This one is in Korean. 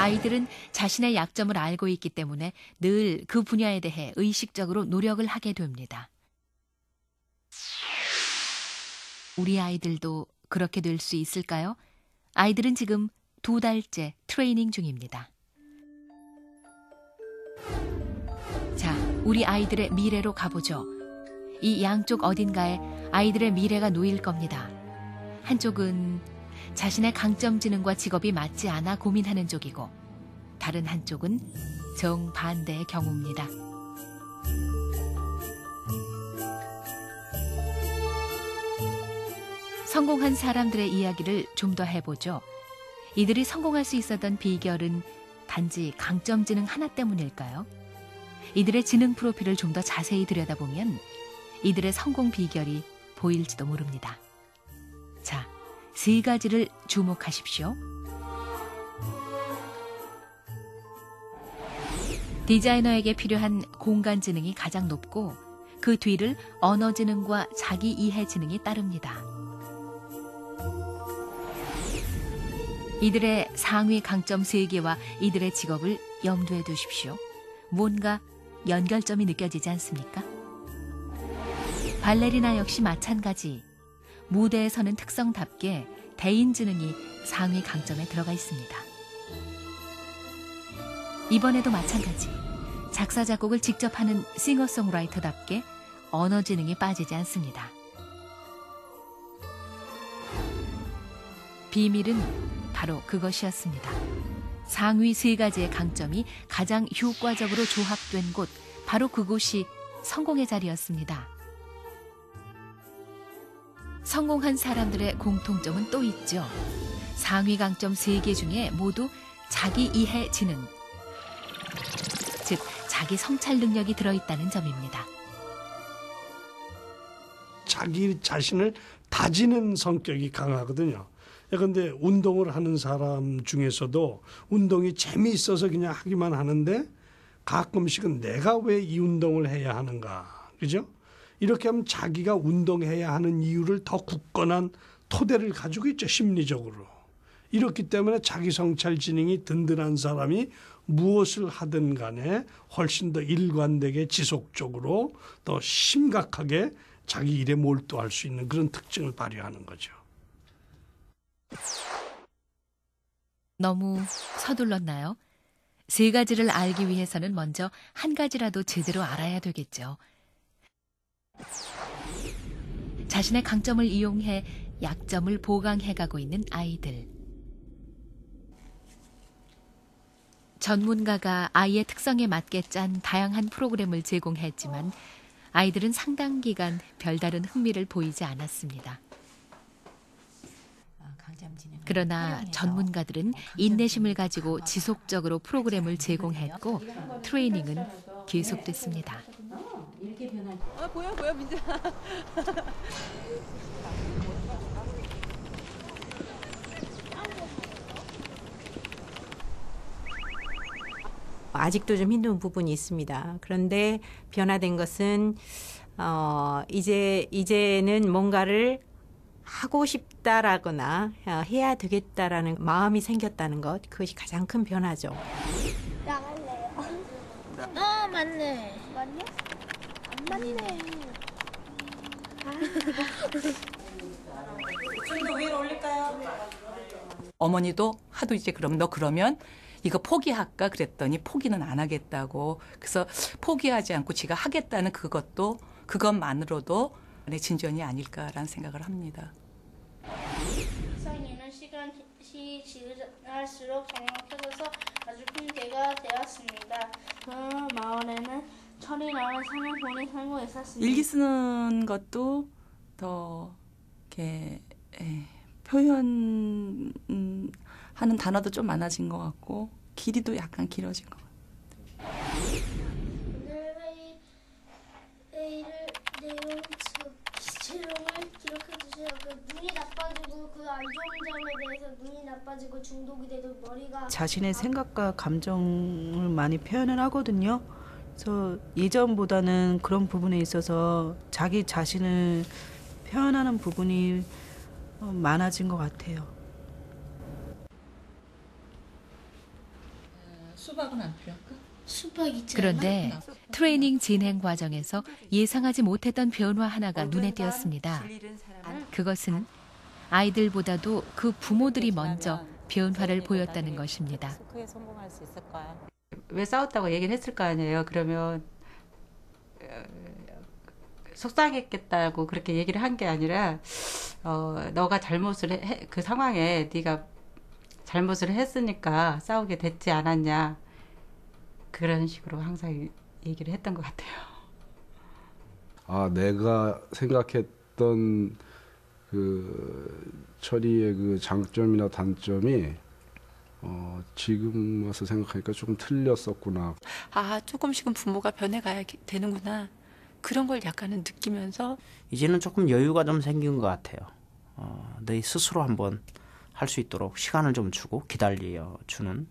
아이들은 자신의 약점을 알고 있기 때문에 늘 그 분야에 대해 의식적으로 노력을 하게 됩니다. 우리 아이들도 그렇게 될 수 있을까요? 아이들은 지금 2달째 트레이닝 중입니다. 자, 우리 아이들의 미래로 가보죠. 이 양쪽 어딘가에 아이들의 미래가 놓일 겁니다. 한쪽은 자신의 강점 지능과 직업이 맞지 않아 고민하는 쪽이고, 다른 한쪽은 정반대의 경우입니다. 성공한 사람들의 이야기를 좀 더 해보죠. 이들이 성공할 수 있었던 비결은 단지 강점 지능 하나 때문일까요? 이들의 지능 프로필을 좀 더 자세히 들여다보면 이들의 성공 비결이 보일지도 모릅니다. 자, 3가지를 주목하십시오. 디자이너에게 필요한 공간 지능이 가장 높고, 그 뒤를 언어 지능과 자기 이해 지능이 따릅니다. 이들의 상위 강점 3개와 이들의 직업을 염두에 두십시오. 뭔가 연결점이 느껴지지 않습니까? 발레리나 역시 마찬가지. 무대에서는 특성답게 대인지능이 상위 강점에 들어가 있습니다. 이번에도 마찬가지. 작사, 작곡을 직접 하는 싱어송라이터답게 언어 지능이 빠지지 않습니다. 비밀은 바로 그것이었습니다. 상위 3가지의 강점이 가장 효과적으로 조합된 곳, 바로 그곳이 성공의 자리였습니다. 성공한 사람들의 공통점은 또 있죠. 상위 강점 3개 중에 모두 자기 이해 지능, 즉 자기 성찰 능력이 들어있다는 점입니다. 자기 자신을 다지는 성격이 강하거든요. 그런데 운동을 하는 사람 중에서도 운동이 재미있어서 그냥 하기만 하는데 가끔씩은 내가 왜 이 운동을 해야 하는가, 그죠? 이렇게 하면 자기가 운동해야 하는 이유를 더 굳건한 토대를 가지고 있죠, 심리적으로. 이렇기 때문에 자기 성찰 지능이 든든한 사람이 무엇을 하든 간에 훨씬 더 일관되게 지속적으로 더 심각하게 자기 일에 몰두할 수 있는 그런 특징을 발휘하는 거죠. 너무 서둘렀나요? 3가지를 알기 위해서는 먼저 1가지라도 제대로 알아야 되겠죠. 자신의 강점을 이용해 약점을 보강해가고 있는 아이들. 전문가가 아이의 특성에 맞게 짠 다양한 프로그램을 제공했지만 아이들은 상당 기간 별다른 흥미를 보이지 않았습니다. 그러나 전문가들은 인내심을 가지고 지속적으로 프로그램을 제공했고 트레이닝은 계속됐습니다. 아직도 좀 힘든 부분이 있습니다. 그런데 변화된 것은 이제는 뭔가를 하고 싶다라거나 해야 되겠다라는 마음이 생겼다는 것, 그것이 가장 큰 변화죠. 나갈래요. 맞네. 맞냐? 안 맞네. 지금도 위로 올릴까요? 어머니도 하도 이제 그럼 너 그러면 이거 포기할까 그랬더니 포기는 안 하겠다고. 그래서 포기하지 않고 지가 하겠다는 그것도, 그것만으로도 내 진전이 아닐까라는 생각을 합니다. 성인은 시간이 지날수록 정확해져서 아주 큰 개가 되었습니다. 그 마을에는 철이라는 산을 보니 살고 있었습니다. 일기 쓰는 것도 더 이렇게 표현하는 단어도 좀 많아진 것 같고 길이도 약간 길어진 것 같아요. 자신의 생각과 감정을 많이 표현을 하거든요. 그래서 예전보다는 그런 부분에 있어서 자기 자신을 표현하는 부분이 많아진 것 같아요. 수박은 안 필요할까? 수박 있잖아. 그런데 트레이닝 진행 과정에서 예상하지 못했던 변화 하나가 눈에 띄었습니다. 그것은 아이들보다도 그 부모들이 먼저 변화를 보였다는 것입니다. 왜 싸웠다고 얘기를 했을 거 아니에요. 그러면 속상했겠다고 그렇게 얘기를 한 게 아니라 너가 그 상황에 네가 잘못을 했으니까 싸우게 됐지 않았냐. 그런 식으로 항상 얘기를 했던 것 같아요. 아, 내가 생각했던 그 철이의 그 장점이나 단점이 지금 와서 생각하니까 조금 틀렸었구나. 아, 조금씩은 부모가 변해가야 되는구나. 그런 걸 약간은 느끼면서 이제는 조금 여유가 좀 생긴 것 같아요. 너희 스스로 한번 할 수 있도록 시간을 좀 주고 기다려 주는.